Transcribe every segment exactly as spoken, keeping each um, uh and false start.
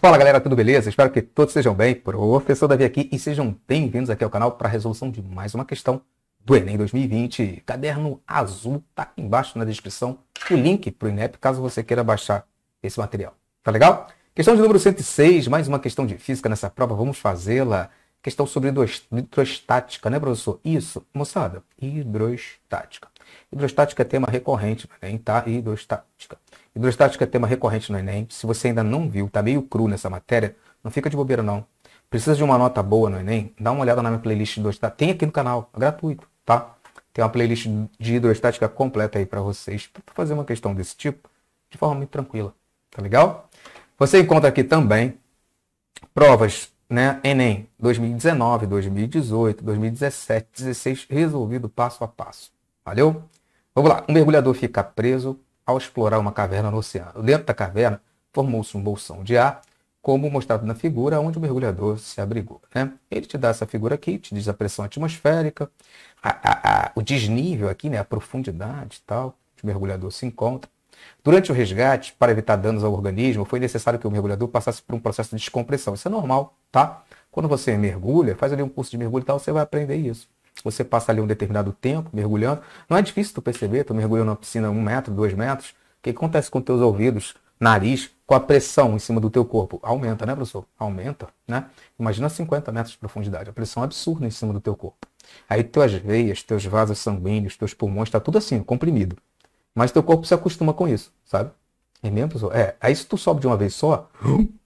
Fala galera, tudo beleza? Espero que todos estejam bem. Professor Davi aqui e sejam bem-vindos aqui ao canal para a resolução de mais uma questão do Enem dois mil e vinte. Caderno azul, tá aqui embaixo na descrição o link para o Inep, caso você queira baixar esse material. Tá legal? Questão de número cento e seis, mais uma questão de física nessa prova, vamos fazê-la. Questão sobre hidrostática, né professor? Isso, moçada, hidrostática. Hidrostática é tema recorrente no Enem, tá? Hidrostática. Hidrostática é tema recorrente no Enem. Se você ainda não viu, tá meio cru nessa matéria, não fica de bobeira não. Precisa de uma nota boa no Enem? Dá uma olhada na minha playlist de hidrostática. Tem aqui no canal, é gratuito, tá? Tem uma playlist de hidrostática completa aí para vocês, para fazer uma questão desse tipo de forma muito tranquila, tá legal? Você encontra aqui também provas, né? Enem dois mil e dezenove, dois mil e dezoito, dois mil e dezessete, dois mil e dezesseis, resolvido passo a passo. Valeu? Vamos lá. Um mergulhador fica preso ao explorar uma caverna no oceano. Dentro da caverna, formou-se um bolsão de ar, como mostrado na figura, onde o mergulhador se abrigou, né? Ele te dá essa figura aqui, te diz a pressão atmosférica, a, a, a, o desnível aqui, né? A profundidade e tal, que o mergulhador se encontra. Durante o resgate, para evitar danos ao organismo, foi necessário que o mergulhador passasse por um processo de descompressão. Isso é normal, tá? Quando você mergulha, faz ali um curso de mergulho e tal, você vai aprender isso. Você passa ali um determinado tempo mergulhando. Não é difícil tu perceber, tu mergulha numa piscina um metro, dois metros. O que acontece com teus ouvidos, nariz, com a pressão em cima do teu corpo? Aumenta, né, professor? Aumenta, né? Imagina cinquenta metros de profundidade. A pressão é absurda em cima do teu corpo. Aí tuas veias, teus vasos sanguíneos, teus pulmões, tá tudo assim, comprimido. Mas teu corpo se acostuma com isso, sabe? É mesmo, professor? É. Aí se tu sobe de uma vez só,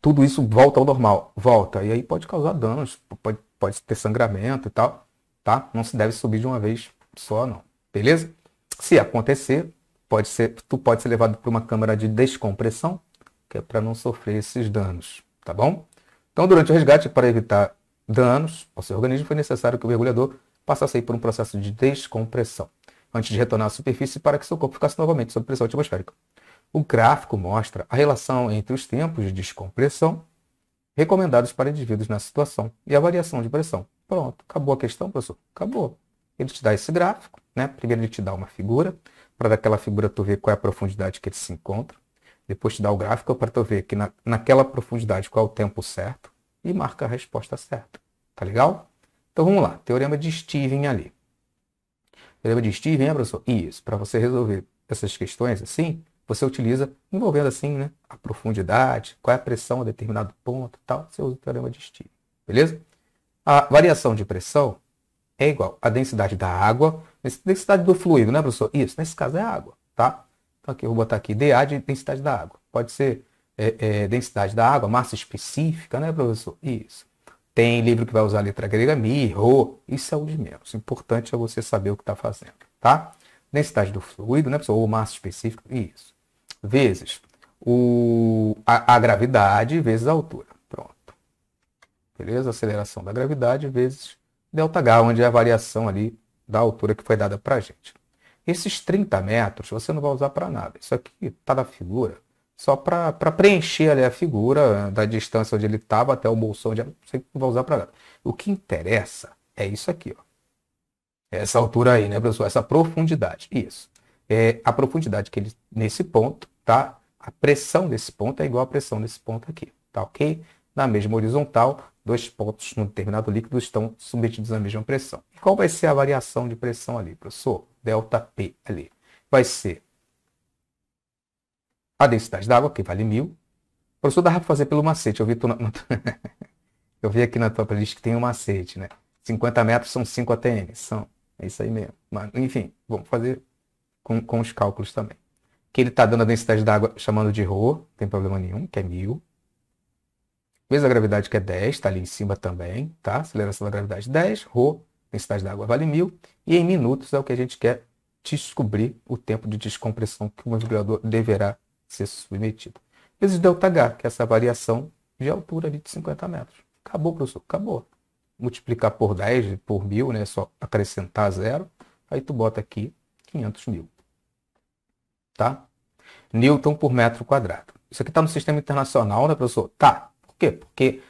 tudo isso volta ao normal. Volta. E aí pode causar danos, pode, pode ter sangramento e tal. Tá? Não se deve subir de uma vez só, não. Beleza? Se acontecer, pode ser, tu pode ser levado para uma câmara de descompressão, que é para não sofrer esses danos, tá bom? Então, durante o resgate, para evitar danos ao seu organismo, foi necessário que o mergulhador passasse aí por um processo de descompressão, antes de retornar à superfície para que seu corpo ficasse novamente sob pressão atmosférica. O gráfico mostra a relação entre os tempos de descompressão recomendados para indivíduos nessa situação e a variação de pressão. Pronto, acabou a questão, professor? Acabou. Ele te dá esse gráfico, né? Primeiro ele te dá uma figura, para daquela figura tu ver qual é a profundidade que ele se encontra. Depois te dá o gráfico para tu ver que na, naquela profundidade qual é o tempo certo e marca a resposta certa. Tá legal? Então vamos lá, teorema de Stevin ali. Teorema de Stevin, né, professor? Isso, para você resolver essas questões assim, você utiliza, envolvendo assim, né? A profundidade, qual é a pressão a determinado ponto e tal, você usa o teorema de Stevin, beleza? A variação de pressão é igual à densidade da água, densidade do fluido, né, professor? Isso, nesse caso é água, tá? Então aqui eu vou botar aqui D A de densidade da água. Pode ser é, é, densidade da água, massa específica, né, professor? Isso. Tem livro que vai usar a letra grega, mi, rho, isso é o de menos. O importante é você saber o que está fazendo, tá? Densidade do fluido, né, professor? Ou massa específica, isso. Vezes o, a, a gravidade vezes a altura. Beleza? Aceleração da gravidade vezes delta agá, onde é a variação ali da altura que foi dada para a gente. Esses trinta metros você não vai usar para nada. Isso aqui está na figura só para preencher ali a figura da distância onde ele estava até o bolsão de ar. Você não vai usar para nada. O que interessa é isso aqui, ó. Essa altura aí, né, professor? Essa profundidade. Isso. É a profundidade que ele, nesse ponto, tá? A pressão desse ponto é igual à pressão desse ponto aqui. Tá ok? Na mesma horizontal, dois pontos no determinado líquido estão submetidos à mesma pressão. Qual vai ser a variação de pressão ali, professor? Delta P ali. Vai ser a densidade da água, que vale mil. Professor, dá para fazer pelo macete. Eu vi, tu na... Eu vi aqui na tua playlist que tem um macete, né? cinquenta metros são cinco A T M. São... É isso aí mesmo. Mas, enfim, vamos fazer com, com os cálculos também. Que ele está dando a densidade da água, chamando de rho, não tem problema nenhum, que é mil. Vezes a gravidade, que é dez, está ali em cima também, tá? Aceleração da gravidade dez, rho, densidade da água vale mil. E em minutos é o que a gente quer descobrir o tempo de descompressão que o mergulhador deverá ser submetido. Vezes delta agá, que é essa variação de altura ali de cinquenta metros. Acabou, professor, acabou. Multiplicar por dez, por mil, né? Só acrescentar zero. Aí tu bota aqui quinhentos mil, tá? Newton por metro quadrado. Isso aqui está no sistema internacional, né, professor? Tá. Por quê? Porque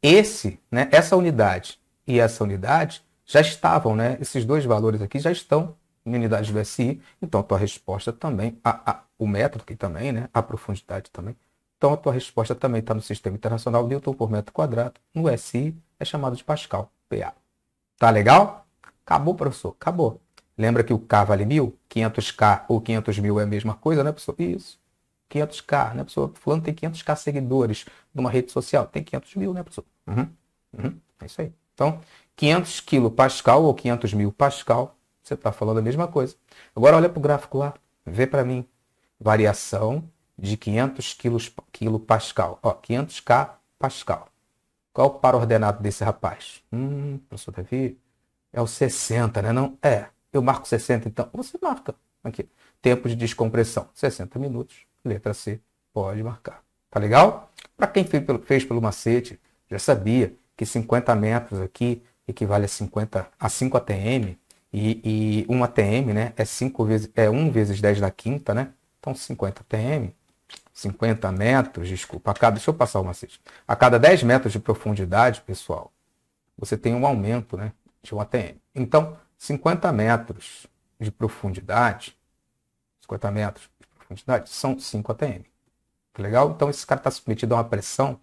esse, né, essa unidade e essa unidade já estavam, né, esses dois valores aqui já estão em unidades do S I, então a tua resposta também, a, a, o metro aqui também, né, a profundidade também Então, a tua resposta também está no sistema internacional Newton por metro quadrado. No S I, é chamado de Pascal, P A. Tá legal? Acabou, professor? Acabou. Lembra que o K vale mil? quinhentos K ou quinhentos mil é a mesma coisa, né, professor? Isso. quinhentos K, né, professor? Fulano tem quinhentos K seguidores numa rede social. Tem quinhentos mil, né, professor? Uhum. Uhum. É isso aí. Então, quinhentos quilopascal ou quinhentos mil pascal, você está falando a mesma coisa. Agora, olha para o gráfico lá. Vê para mim. Variação de quinhentos quilopascal. Ó, quinhentos K pascal. Qual é o par ordenado desse rapaz? Hum, professor Davi, é o sessenta, né? Não? É. Eu marco sessenta, então. Você marca. Aqui. Tempo de descompressão. sessenta minutos. Letra C. Pode marcar. Tá legal? Para quem fez pelo, fez pelo macete, já sabia que cinquenta metros aqui equivale a, cinquenta, a cinco A T M. E, e um A T M, né? É, cinco vezes, é um vezes dez na quinta, né? Então, cinquenta A T M, cinquenta metros, desculpa, a cada, deixa eu passar o macete. A cada dez metros de profundidade, pessoal, você tem um aumento, né, de um A T M. Então, cinquenta metros de profundidade, cinquenta metros de profundidade são cinco A T M. Tá legal? Então, esse cara está submetido a uma pressão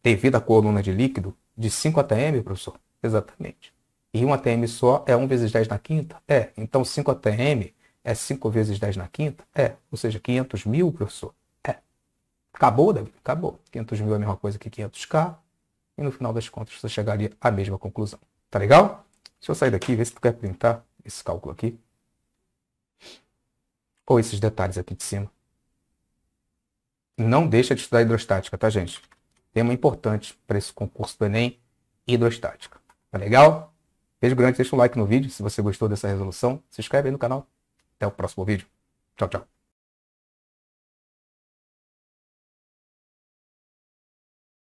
devido à coluna de líquido de cinco A T M, professor? Exatamente. E um A T M só é um vezes dez na quinta? É. Então, cinco A T M... É cinco vezes dez na quinta? É. Ou seja, quinhentos mil, professor? É. Acabou, Davi? Acabou. quinhentos mil é a mesma coisa que quinhentos K. E no final das contas, você chegaria à mesma conclusão. Tá legal? Deixa eu sair daqui e ver se tu quer printar esse cálculo aqui. Ou esses detalhes aqui de cima. Não deixa de estudar hidrostática, tá, gente? Tema importante para esse concurso do Enem, hidrostática. Tá legal? Beijo grande, deixa um like no vídeo se você gostou dessa resolução. Se inscreve aí no canal. Até o próximo vídeo. Tchau, tchau.